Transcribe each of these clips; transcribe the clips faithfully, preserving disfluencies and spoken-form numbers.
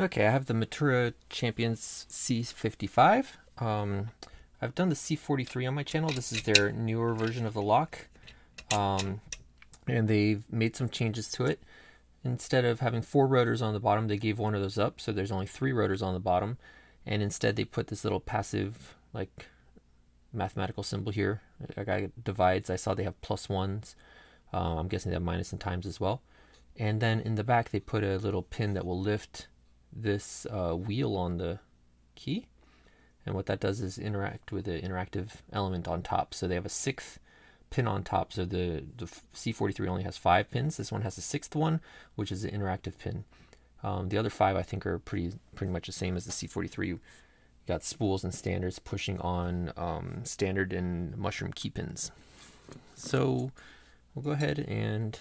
Okay, I have the Mottura Champions C fifty-five. Um, I've done the C forty-three on my channel. This is their newer version of the lock. Um, and they've made some changes to it. Instead of having four rotors on the bottom, they gave one of those up, so there's only three rotors on the bottom. And instead they put this little passive, like, mathematical symbol here. I got divides. I saw they have plus ones. Um, I'm guessing they have minus and times as well. And then in the back they put a little pin that will lift this uh, wheel on the key, and what that does is interact with the interactive element on top. So they have a sixth pin on top, so the, the C forty-three only has five pins. This one has a sixth one, which is the interactive pin. Um, the other five I think are pretty pretty much the same as the C forty-three. You got spools and standards pushing on um, standard and mushroom key pins. So we'll go ahead and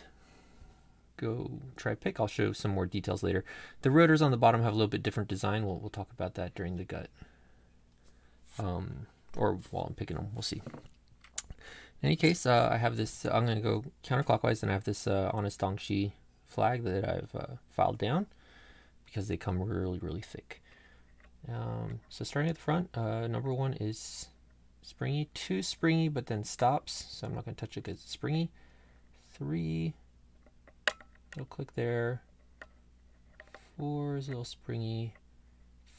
go try pick. I'll show some more details later. The rotors on the bottom have a little bit different design. We'll, we'll talk about that during the gut. Um, or while I'm picking them, we'll see. In any case, uh, I have this, I'm going to go counterclockwise, and I have this uh, honest Dongxi flag that I've uh, filed down because they come really, really thick. Um, so starting at the front, uh, number one is springy, two springy, but then stops. So I'm not going to touch it because it's springy. Three, little click there. Four is a little springy.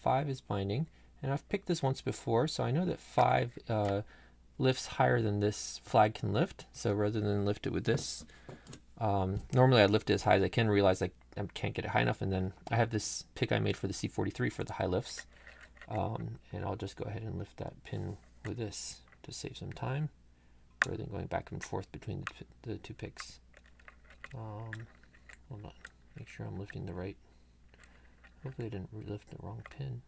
Five is binding. And I've picked this once before, so I know that five uh, lifts higher than this flag can lift. So rather than lift it with this, um, normally I lift it as high as I can, realize I can't get it high enough, and then I have this pick I made for the C forty-three for the high lifts. Um, and I'll just go ahead and lift that pin with this to save some time, rather than going back and forth between the, the two picks. Um, hold on, make sure I'm lifting the right. Hopefully I didn't lift the wrong pin.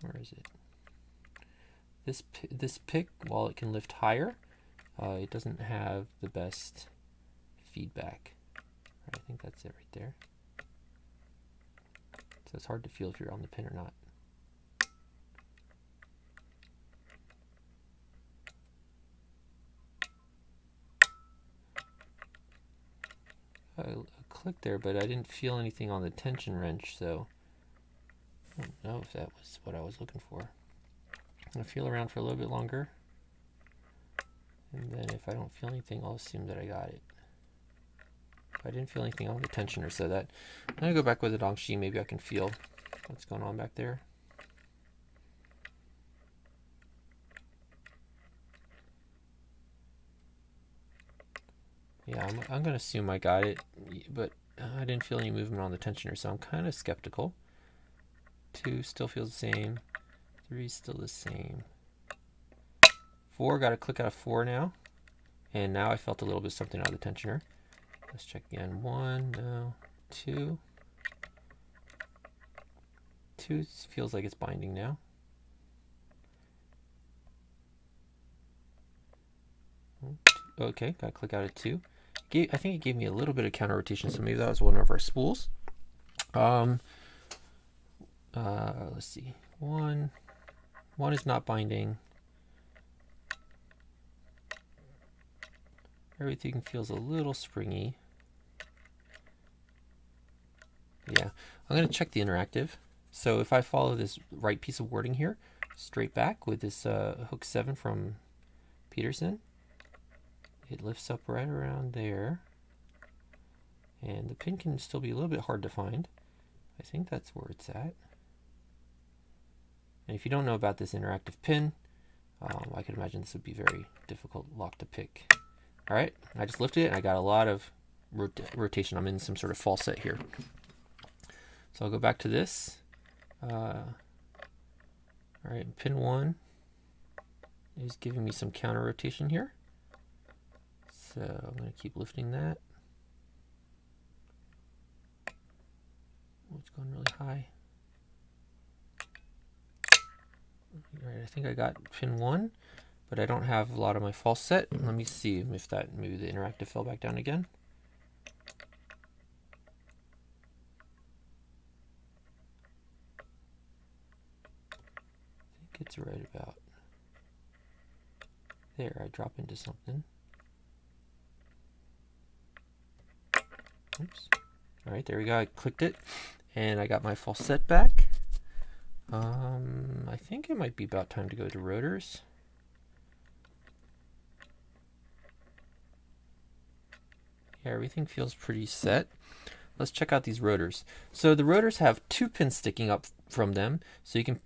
Where is it? This this pick, while it can lift higher, uh, it doesn't have the best feedback. Right, I think that's it right there. So it's hard to feel if you're on the pin or not. I, I clicked there, but I didn't feel anything on the tension wrench, so I don't know if that was what I was looking for. I'm going to feel around for a little bit longer, and then if I don't feel anything, I'll assume that I got it. If I didn't feel anything on the tensioner, so that I'm going to go back with the Dongxi. Maybe I can feel what's going on back there. Yeah, I'm, I'm going to assume I got it, but I didn't feel any movement on the tensioner, so I'm kind of skeptical. Two still feels the same. Three still the same. Four, got a click out of four now. And now I felt a little bit something out of the tensioner. Let's check again. One, no, two. Two feels like it's binding now. Okay, got a click out of two. Gave, I think it gave me a little bit of counter rotation, so maybe that was one of our spools. Um. Uh, let's see, one, one is not binding. Everything feels a little springy. Yeah, I'm going to check the interactive. So if I follow this right piece of wording here, straight back with this uh, hook seven from Peterson, it lifts up right around there. And the pin can still be a little bit hard to find. I think that's where it's at. And if you don't know about this interactive pin, um, I could imagine this would be a very difficult lock to pick. All right, I just lifted it and I got a lot of rot rotation. I'm in some sort of falset here. So I'll go back to this. Uh, all right, pin one is giving me some counter rotation here. So I'm gonna keep lifting that. Oh, it's going really high. All right, I think I got pin one, but I don't have a lot of my false set. Let me see if that, maybe the interactive fell back down again. I think it's right about there. I drop into something. Oops. All right, there we go. I clicked it and I got my full set back. Um, I think it might be about time to go to rotors. Yeah, everything feels pretty set. Let's check out these rotors. So the rotors have two pins sticking up from them, so you can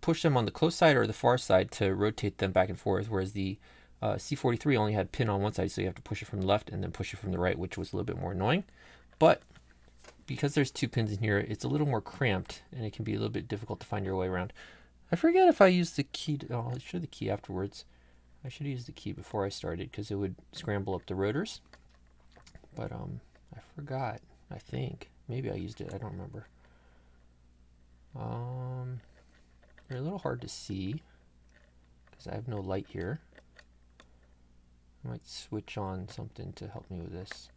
push them on the close side or the far side to rotate them back and forth, whereas the uh, C forty-three only had pin on one side, so you have to push it from the left and then push it from the right, which was a little bit more annoying. But because there's two pins in here, it's a little more cramped and it can be a little bit difficult to find your way around. I forget if I used the key to, oh, I'll show the key afterwards. I should use the key before I started because it would scramble up the rotors. But um, I forgot. I think maybe I used it. I don't remember. Um, they're a little hard to see because I have no light here. I might switch on something to help me with this,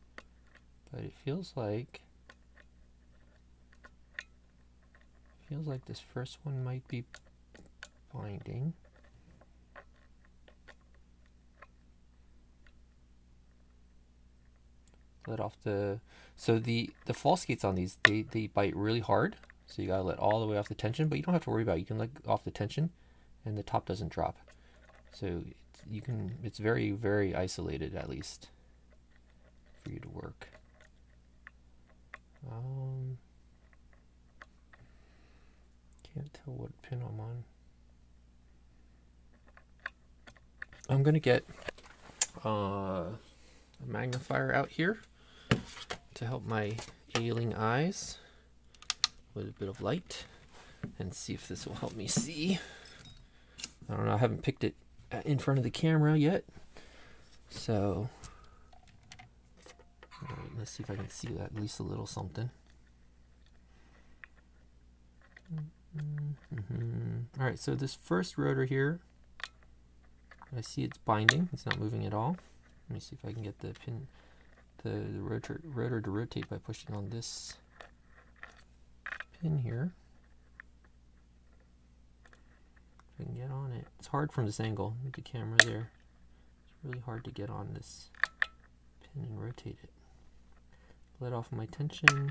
but it feels like feels like this first one might be binding. Let off the, so the, the false gates on these, they, they bite really hard. So you gotta let all the way off the tension, but you don't have to worry about it. You can let off the tension and the top doesn't drop. So it's, you can, it's very, very isolated at least for you to work. Um, can't tell what pin I'm on. I'm gonna get uh, a magnifier out here to help my ailing eyes with a bit of light and see if this will help me see. I don't know, I haven't picked it in front of the camera yet. So, all right, let's see if I can see that, at least a little something. Mm-hmm. All right, so this first rotor here, I see it's binding, it's not moving at all. Let me see if I can get the pin, the, the rotor, rotor to rotate by pushing on this pin here. If I can get on it. It's hard from this angle with the camera there. It's really hard to get on this pin and rotate it. Let off my tension.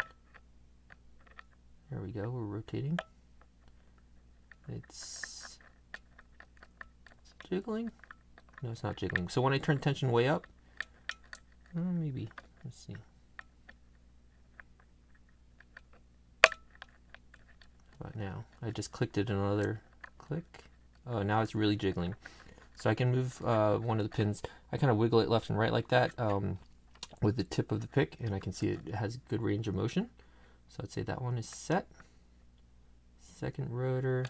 There we go, we're rotating. It's, it's jiggling. No, it's not jiggling. So when I turn tension way up, uh, maybe, let's see. But now, I just clicked it another click. Oh, now it's really jiggling. So I can move uh, one of the pins. I kind of wiggle it left and right like that um, with the tip of the pick, and I can see it has good range of motion. So I'd say that one is set. Second rotor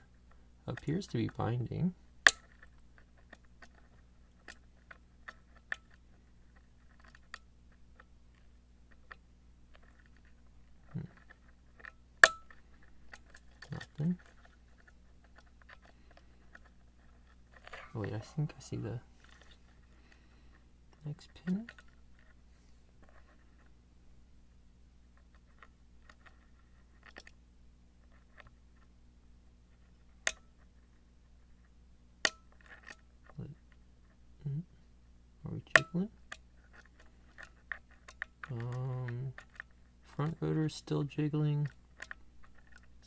appears to be binding. Nothing. Wait, I think I see the next pin. Mm-hmm. Are we jiggling? Um, front rotor is still jiggling.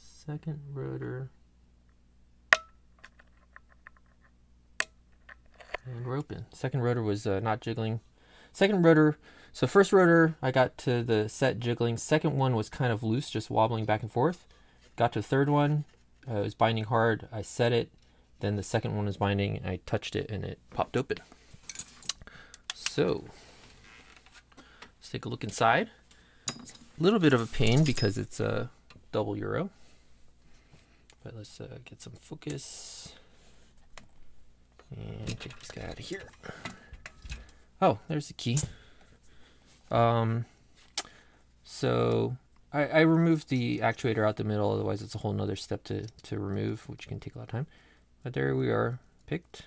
Second rotor and we're open. Second rotor was uh, not jiggling. Second rotor, so first rotor I got to the set jiggling. Second one was kind of loose, just wobbling back and forth. Got to the third one, uh, it was binding hard. I set it, then the second one was binding. I touched it and it popped open. So let's take a look inside. It's a little bit of a pain because it's a uh, double euro. But let's uh, get some focus and take this guy out of here. Oh, there's the key. Um, so I, I removed the actuator out the middle, otherwise it's a whole nother step to, to remove, which can take a lot of time. But there we are, picked.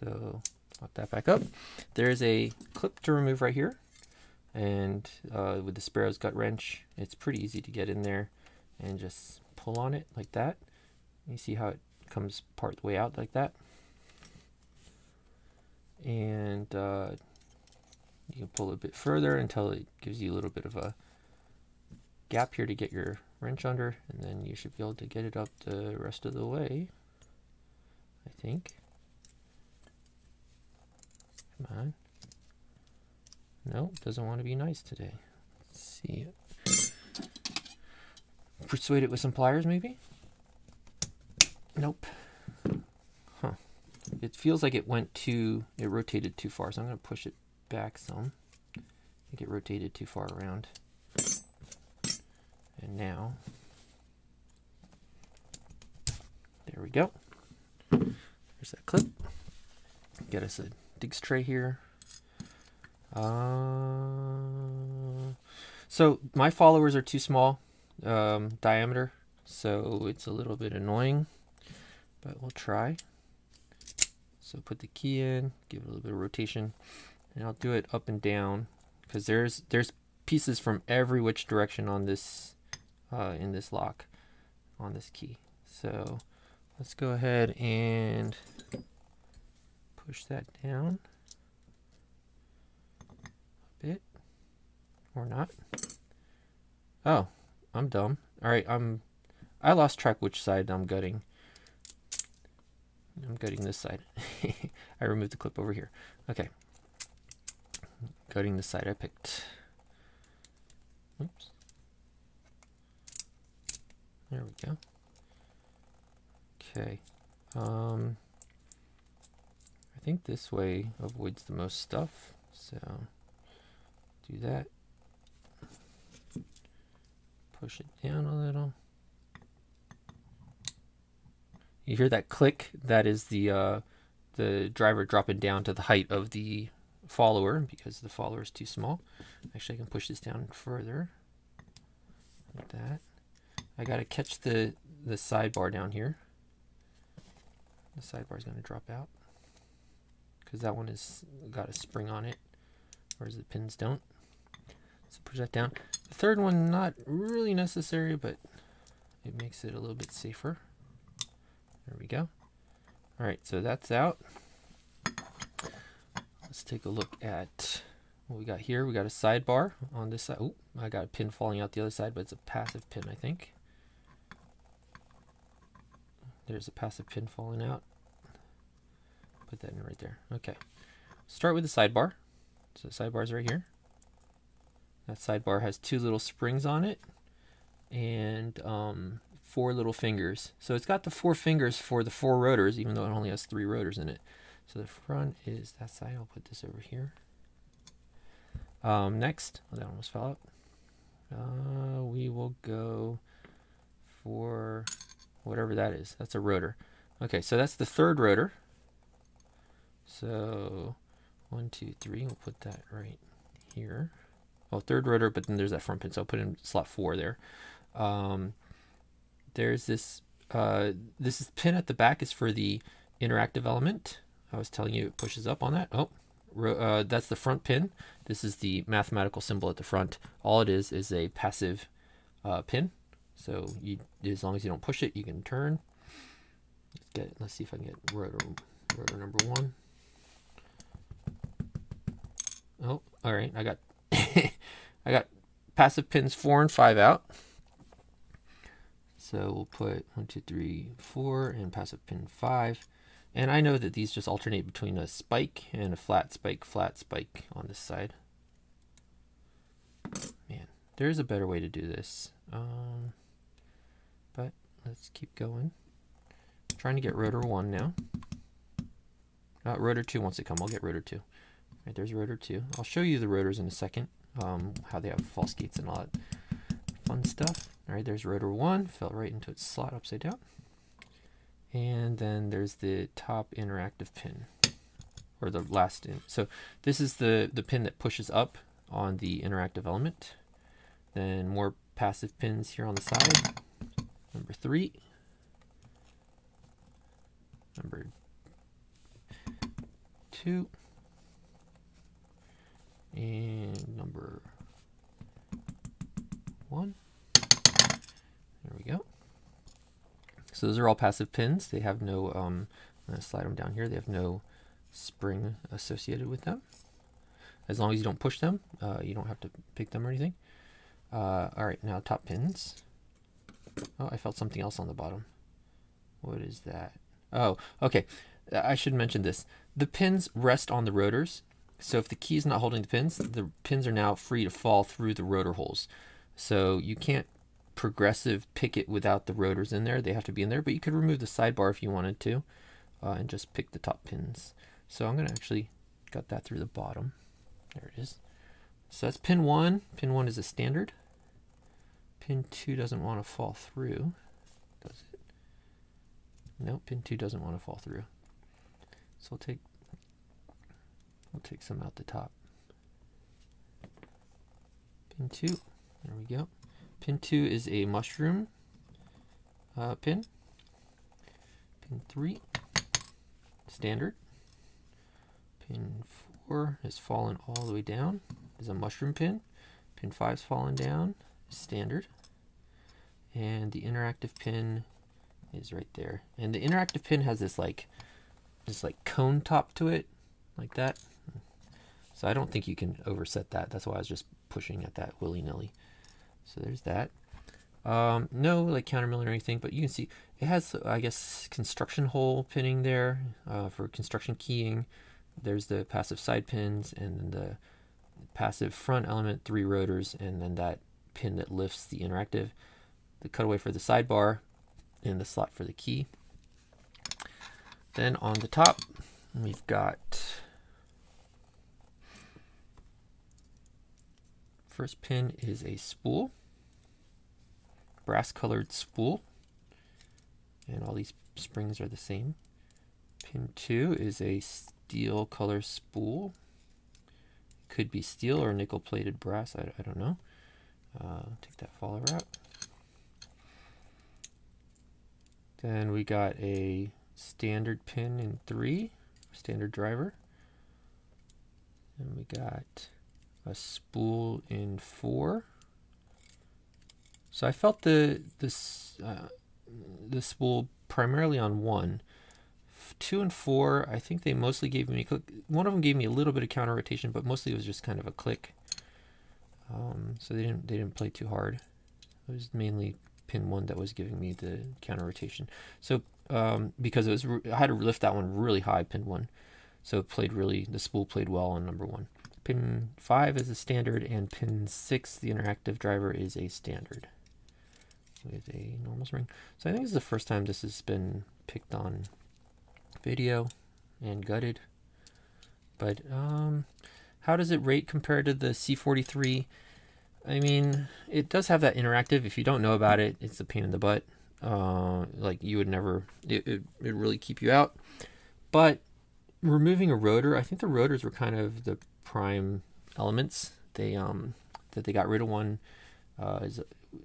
So lock that back up. There's a clip to remove right here. And uh, with the Sparrow's gut wrench, it's pretty easy to get in there and just pull on it like that. You see how it comes part the way out like that, and uh, you can pull a bit further until it gives you a little bit of a gap here to get your wrench under, and then you should be able to get it up the rest of the way, I think. Come on. No, doesn't want to be nice today. Let's see it. Persuade it with some pliers, maybe? Nope. Huh. It feels like it went too, it rotated too far, so I'm going to push it back some. I think it rotated too far around. And now, there we go. There's that clip. Get us a digs tray here. Uh, so my followers are too small um, diameter, so it's a little bit annoying, but we'll try. So put the key in, give it a little bit of rotation, and I'll do it up and down because there's there's pieces from every which direction on this uh, in this lock on this key. So let's go ahead and push that down. Bit or not. Oh, I'm dumb. All right, I'm I lost track which side I'm gutting. I'm gutting this side. I removed the clip over here. Okay. Gutting the side I picked. Oops. There we go. Okay. Um I think this way avoids the most stuff. So do that. Push it down a little. You hear that click? That is the uh, the driver dropping down to the height of the follower because the follower is too small. Actually, I can push this down further. Like that. I gotta catch the the sidebar down here. The sidebar is gonna drop out because that one has got a spring on it, whereas the pins don't. So push that down. The third one, not really necessary, but it makes it a little bit safer. There we go. All right, so that's out. Let's take a look at what we got here. We got a sidebar on this side. Oh, I got a pin falling out the other side, but it's a passive pin, I think. There's a passive pin falling out. Put that in right there. Okay. Start with the sidebar. So the sidebar's right here. That sidebar has two little springs on it and um, four little fingers. So it's got the four fingers for the four rotors, even though it only has three rotors in it. So the front is that side. I'll put this over here. Um, next, oh, that almost fell out. Uh, we will go for whatever that is. That's a rotor. Okay, so that's the third rotor. So one, two, three, we'll put that right here. Oh, third rotor, but then there's that front pin, so I'll put in slot four there. Um, there's this, uh, this is pin at the back is for the interactive element. I was telling you it pushes up on that. Oh, uh, that's the front pin. This is the mathematical symbol at the front. All it is is a passive uh, pin. So you, as long as you don't push it, you can turn. Let's get it. Let's see if I can get rotor, rotor number one. Oh, all right. I got, I got passive pins four and five out. So we'll put one, two, three, four, and passive pin five. And I know that these just alternate between a spike and a flat spike, flat spike on this side. Man, there's a better way to do this. Um, but let's keep going. I'm trying to get rotor one now. Uh, rotor two wants to come. I'll get rotor two. Right, there's rotor two. I'll show you the rotors in a second, um, how they have false gates and all that fun stuff. All right, there's rotor one, fell right into its slot upside down. And then there's the top interactive pin, or the last in. So this is the, the pin that pushes up on the interactive element. Then more passive pins here on the side. Number three. Number two. And number one. There we go. So those are all passive pins. They have no, um, I'm gonna slide them down here. They have no spring associated with them. As long as you don't push them, uh, you don't have to pick them or anything. Uh, all right, now top pins. Oh, I felt something else on the bottom. What is that? Oh, okay. I should mention this. The pins rest on the rotors. So if the key is not holding the pins, the pins are now free to fall through the rotor holes. So you can't progressive pick it without the rotors in there. They have to be in there, but you could remove the sidebar if you wanted to uh, and just pick the top pins. So I'm gonna actually cut that through the bottom. There it is. So that's pin one. Pin one is a standard. Pin two doesn't want to fall through, does it? Nope, pin two doesn't want to fall through. So we'll take, we'll take some out the top. Pin two, there we go. Pin two is a mushroom uh, pin. Pin three, standard. Pin four has fallen all the way down, is a mushroom pin. Pin five's fallen down, standard. And the interactive pin is right there. And the interactive pin has this like, this like cone top to it, like that. So I don't think you can overset that. That's why I was just pushing at that willy-nilly. So there's that. Um, no like countermilling or anything, but you can see it has, I guess, construction hole pinning there uh, for construction keying. There's the passive side pins and the passive front element, three rotors, and then that pin that lifts the interactive, the cutaway for the sidebar, and the slot for the key. Then on the top, we've got first pin is a spool, brass colored spool, and all these springs are the same. Pin two is a steel color spool. It could be steel or nickel plated brass, I, I don't know. Uh, take that follower out. Then we got a standard pin in three, standard driver. And we got a spool in four. So I felt the this uh, the spool primarily on one, two and four. I think they mostly gave me a click. One of them gave me a little bit of counter rotation, but mostly it was just kind of a click. Um, so they didn't they didn't play too hard. It was mainly pin one that was giving me the counter rotation. So um, because it was I had to lift that one really high, pin one. So it played really the spool played well on number one. Pin five is a standard, and pin six, the interactive driver, is a standard with a normal spring. So I think this is the first time this has been picked on video and gutted. But um, how does it rate compared to the C forty-three? I mean, it does have that interactive. If you don't know about it, it's a pain in the butt. Uh, like you would never, it it it'd really keep you out. But removing a rotor, I think the rotors were kind of the prime elements. They um that they got rid of one uh, is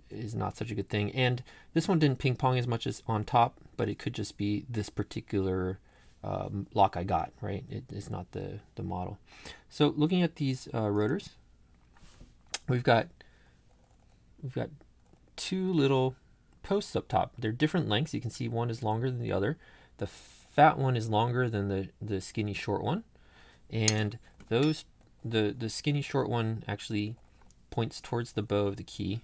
is not such a good thing. And this one didn't ping pong as much as on top, but it could just be this particular Um, lock I got, right? It, it's not the, the model. So looking at these uh, rotors, we've got we've got two little posts up top. They're different lengths. You can see one is longer than the other. The fat one is longer than the, the skinny short one. And those the, the skinny short one actually points towards the bow of the key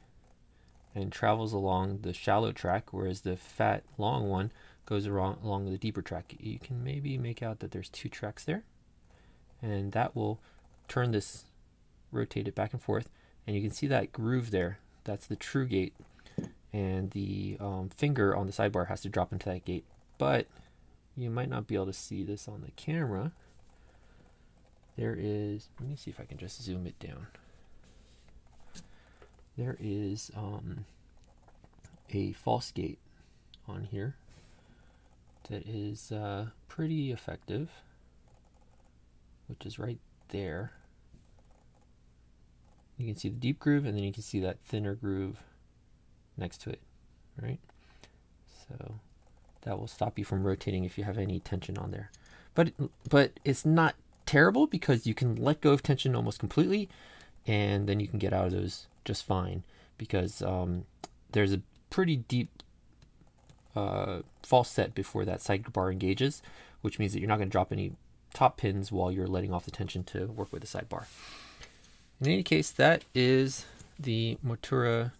and travels along the shallow track, whereas the fat long one goes along, along the deeper track. You can maybe make out that there's two tracks there, and that will turn this, rotate it back and forth, and you can see that groove there. That's the true gate, and the um, finger on the sidebar has to drop into that gate, but you might not be able to see this on the camera. There is, let me see if I can just zoom it down. There is um, a false gate on here that is uh, pretty effective, which is right there. You can see the deep groove, and then you can see that thinner groove next to it, right? So that will stop you from rotating if you have any tension on there. But, but it's not terrible because you can let go of tension almost completely, and then you can get out of those just fine because um, there's a pretty deep Uh, false set before that sidebar engages, which means that you're not going to drop any top pins while you're letting off the tension to work with the sidebar. In any case, that is the Mottura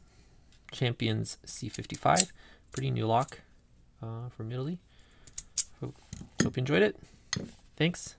Champions C fifty-five. Pretty new lock uh, from Italy. Hope, hope you enjoyed it. Thanks.